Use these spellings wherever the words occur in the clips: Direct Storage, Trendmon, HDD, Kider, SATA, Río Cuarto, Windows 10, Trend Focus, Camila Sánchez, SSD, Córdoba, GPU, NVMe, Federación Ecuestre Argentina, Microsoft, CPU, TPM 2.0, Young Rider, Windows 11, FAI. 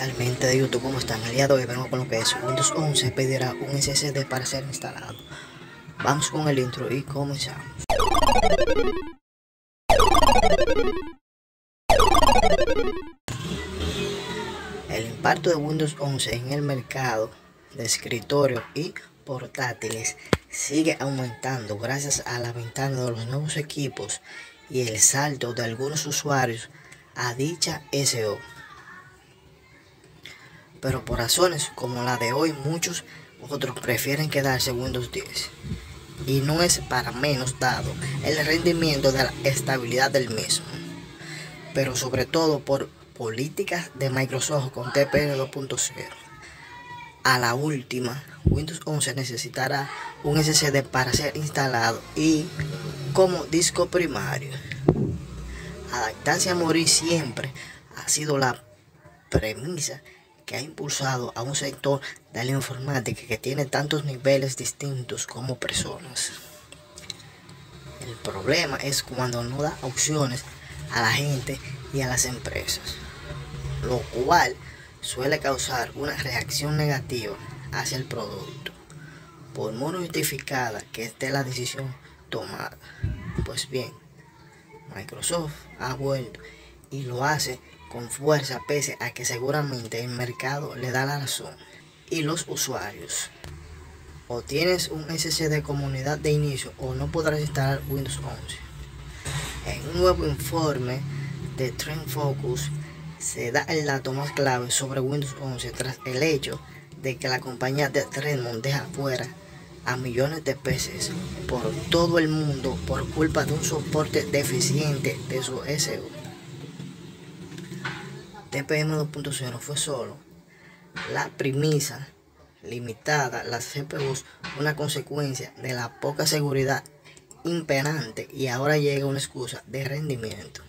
Realmente de YouTube, como están? El día de hoy vengo con lo que es Windows 11 pedirá un SSD para ser instalado. Vamos con el intro y comenzamos. El impacto de Windows 11 en el mercado de escritorio y portátiles sigue aumentando gracias a la ventana de los nuevos equipos y el salto de algunos usuarios a dicha SO. Pero por razones como la de hoy, muchos otros prefieren quedarse Windows 10. Y no es para menos dado el rendimiento de la estabilidad del mismo. Pero sobre todo por políticas de Microsoft con TPM 2.0. A la última, Windows 11 necesitará un SSD para ser instalado y como disco primario. Adaptarse a morir siempre ha sido la premisa que ha impulsado a un sector de la informática que tiene tantos niveles distintos como personas. El problema es cuando no da opciones a la gente y a las empresas, lo cual suele causar una reacción negativa hacia el producto, por muy justificada que esté la decisión tomada. Pues bien, Microsoft ha vuelto y lo hace con fuerza, pese a que seguramente el mercado le da la razón y los usuarios. O tienes un SSD como unidad de inicio o no podrás instalar Windows 11. En un nuevo informe de Trend Focus se da el dato más clave sobre Windows 11 tras el hecho de que la compañía de Trendmon deja fuera a millones de PCs por todo el mundo por culpa de un soporte deficiente de su SSD. TPM 2.0 fue solo la premisa limitada, las CPUs una consecuencia de la poca seguridad imperante y ahora llega una excusa de rendimiento.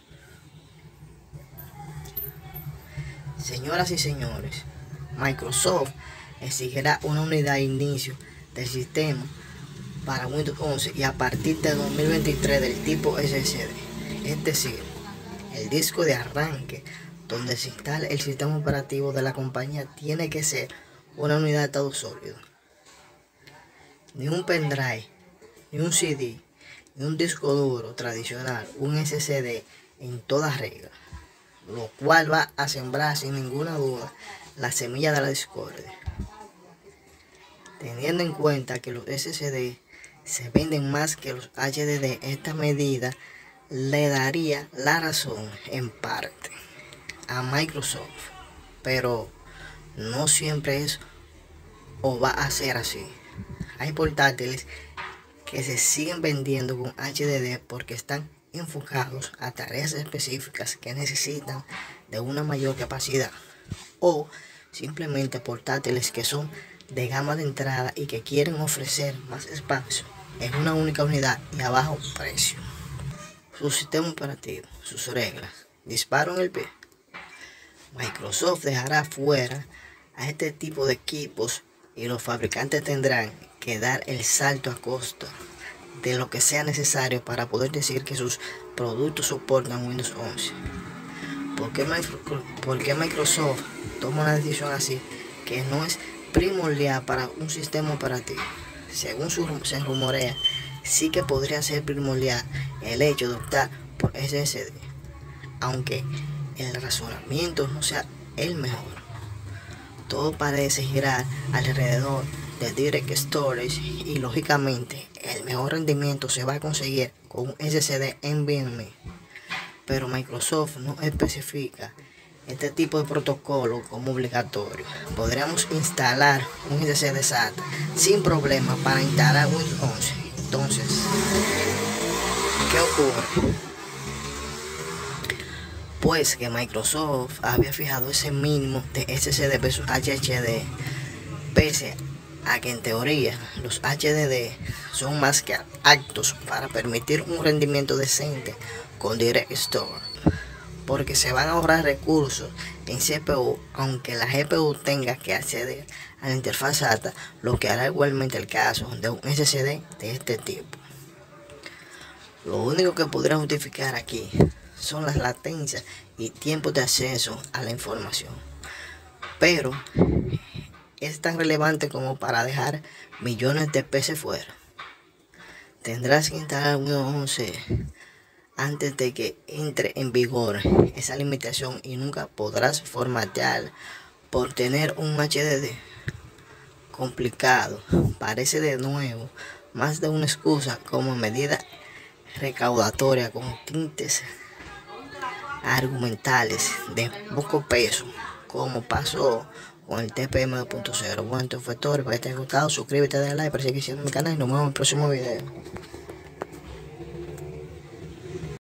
Señoras y señores, Microsoft exigirá una unidad de inicio del sistema para Windows 11 y a partir de 2023 del tipo SSD, es decir, el disco de arranque donde se instala el sistema operativo de la compañía tiene que ser una unidad de estado sólido. Ni un pendrive, ni un CD, ni un disco duro tradicional, un SSD en toda regla, lo cual va a sembrar sin ninguna duda la semilla de la discordia. Teniendo en cuenta que los SSD se venden más que los HDD, esta medida le daría la razón en parte a Microsoft, pero no siempre es o va a ser así. Hay portátiles que se siguen vendiendo con HDD porque están enfocados a tareas específicas que necesitan de una mayor capacidad, o simplemente portátiles que son de gama de entrada y que quieren ofrecer más espacio en una única unidad y a bajo precio. Su sistema operativo, sus reglas, disparo en el pie. Microsoft dejará fuera a este tipo de equipos y los fabricantes tendrán que dar el salto a costa de lo que sea necesario para poder decir que sus productos soportan Windows 11. ¿Por qué Microsoft toma una decisión así que no es primordial para un sistema operativo? Según se rumorea, sí que podría ser primordial el hecho de optar por SSD, aunque el razonamiento no sea el mejor. Todo parece girar alrededor de Direct Storage y lógicamente el mejor rendimiento se va a conseguir con un SSD NVMe, pero Microsoft no especifica este tipo de protocolo como obligatorio. Podríamos instalar un SSD SATA sin problema para instalar Windows 11. Entonces, ¿qué ocurre? Pues que Microsoft había fijado ese mínimo de SSD versus HDD, pese a que en teoría los HDD son más que aptos para permitir un rendimiento decente con Direct Storage, porque se van a ahorrar recursos en CPU, aunque la GPU tenga que acceder a la interfaz SATA, lo que hará igualmente el caso de un SSD de este tipo. Lo único que podría justificar aquí son las latencias y tiempos de acceso a la información, pero es tan relevante como para dejar millones de PC fuera. Tendrás que instalar Windows 11 antes de que entre en vigor esa limitación y nunca podrás formatear por tener un HDD. Complicado, parece de nuevo más de una excusa como medida recaudatoria con tintes argumentales de poco peso, como pasó con el TPM 2.0. Bueno, esto fue todo, espero que te haya gustado, suscríbete, dale like, para seguir siendo mi canal y nos vemos en el próximo video.